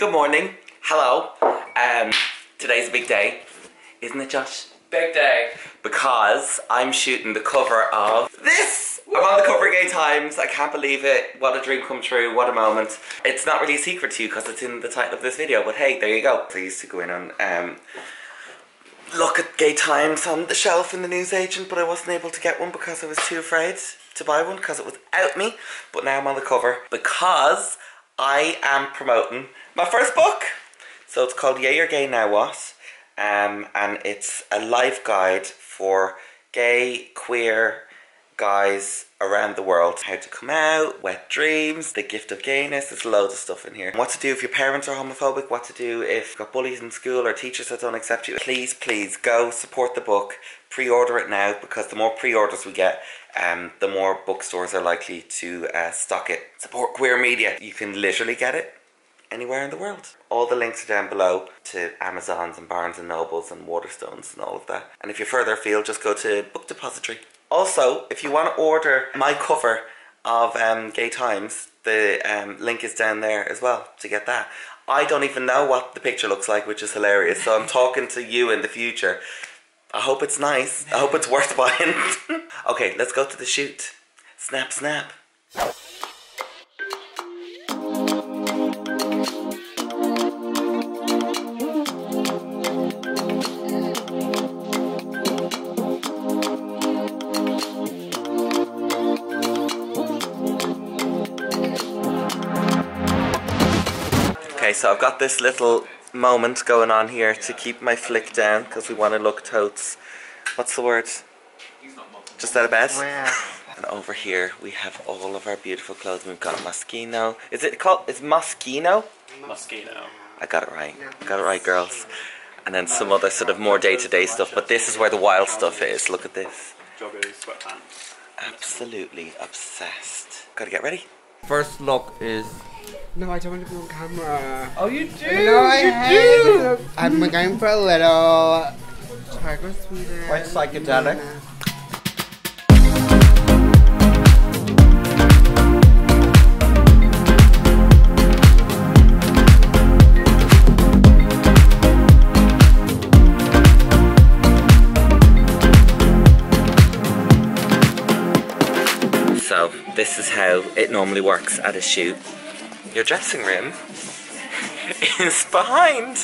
Good morning. Hello. Today's a big day. Isn't it, Josh? Big day. Because I'm shooting the cover of this. I'm on the cover of Gay Times. I can't believe it. What a dream come true. What a moment. It's not really a secret to you because it's in the title of this video, but hey, there you go. Please to go in and look at Gay Times on the shelf in the newsagent, but I wasn't able to get one because I was too afraid to buy one because it was out me. But now I'm on the cover because I am promoting my first book. So it's called Yay You're Gay! Now What? And it's a life guide for gay, queer guys around the world. How to come out, wet dreams, the gift of gayness, there's loads of stuff in here. What to do if your parents are homophobic, what to do if you've got bullies in school or teachers that don't accept you. Please, please go support the book, pre-order it now because the more pre-orders we get, the more bookstores are likely to stock it. Support queer media. You can literally get it anywhere in the world. All the links are down below to Amazons and Barnes and Nobles and Waterstones and all of that. And if you're further afield, just go to Book Depository. Also, if you want to order my cover of Gay Times, the link is down there as well to get that. I don't even know what the picture looks like, which is hilarious. So I'm talking to you in the future. I hope it's nice. I hope it's worth buying. Okay, let's go to the shoot. Snap, snap. Okay, so I've got this little moment going on here to keep my flick down because we want to look totes. What's the word? Just out of bed. Wow. And over here we have all of our beautiful clothes. We've got Moschino. Is it called? It's Moschino. Moschino. I got it right. I got it right, girls. And then some other sort of more day-to-day stuff. But this is where the wild stuff is. Look at this. Sweatpants. Absolutely obsessed. Gotta get ready. First look is. No, I don't want to be on camera. Oh, you do? No, I do. I'm going for a little Tiger Sweden. Quite psychedelic. Yeah. So, this is how it normally works at a shoot. Your dressing room is behind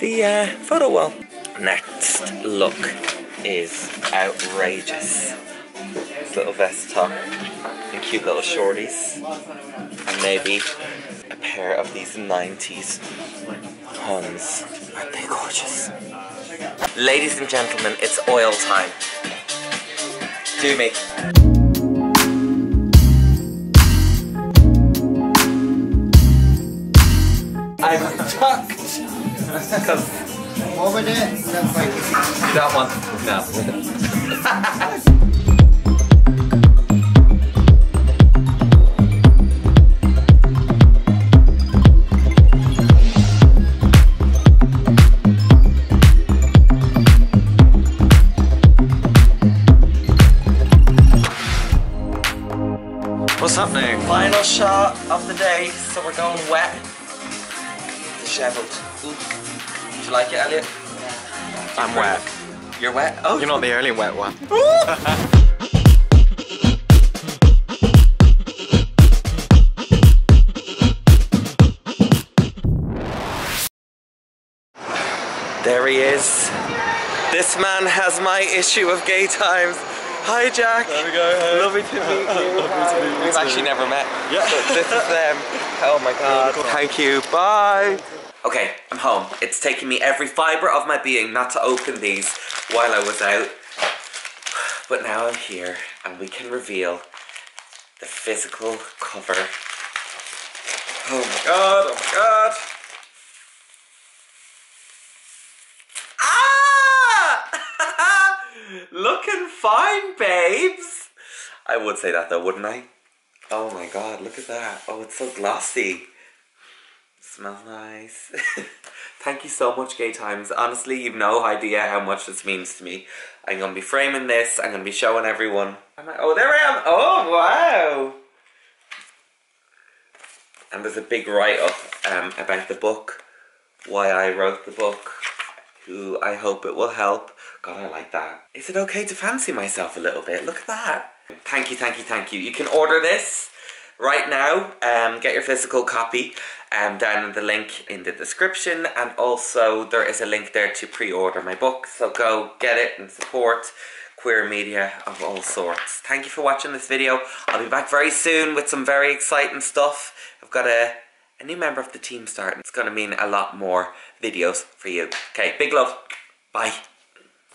the photo wall. Next look is outrageous. This little vest top and cute little shorties and maybe a pair of these 90s Huns. Aren't they gorgeous? Ladies and gentlemen, it's oil time. Do me. I'm tucked. Over there. That one. No. What's happening? Final shot of the day, so we're going wet. Disheveled. Do you like it, Elliot? Yeah. I'm wet. You're wet? Oh. You're not the only wet one. There he is. This man has my issue of Gay Times. Hi, Jack. There we go. Hey. Lovely to meet you. Lovely to meet you. We've actually never met. Yeah. So this is them. Oh my God. Thank you. Bye. Okay, I'm home. It's taken me every fibre of my being not to open these while I was out. But now I'm here and we can reveal the physical cover. Oh my God, oh my God. Ah! Looking fine, babes. I would say that though, wouldn't I? Oh my God, look at that. Oh, it's so glossy. Smells nice. Thank you so much, Gay Times. Honestly, you've no idea how much this means to me. I'm gonna be framing this. I'm gonna be showing everyone. Oh, there I am. Oh, wow. And there's a big write-up about the book, why I wrote the book, who I hope it will help. God, I like that. Is it okay to fancy myself a little bit? Look at that. Thank you, thank you, thank you. You can order this right now. Get your physical copy down in the link in the description. And also there is a link there to pre-order my book. So go get it and support queer media of all sorts. Thank you for watching this video. I'll be back very soon with some very exciting stuff. I've got a new member of the team starting. It's going to mean a lot more videos for you. Okay, big love. Bye.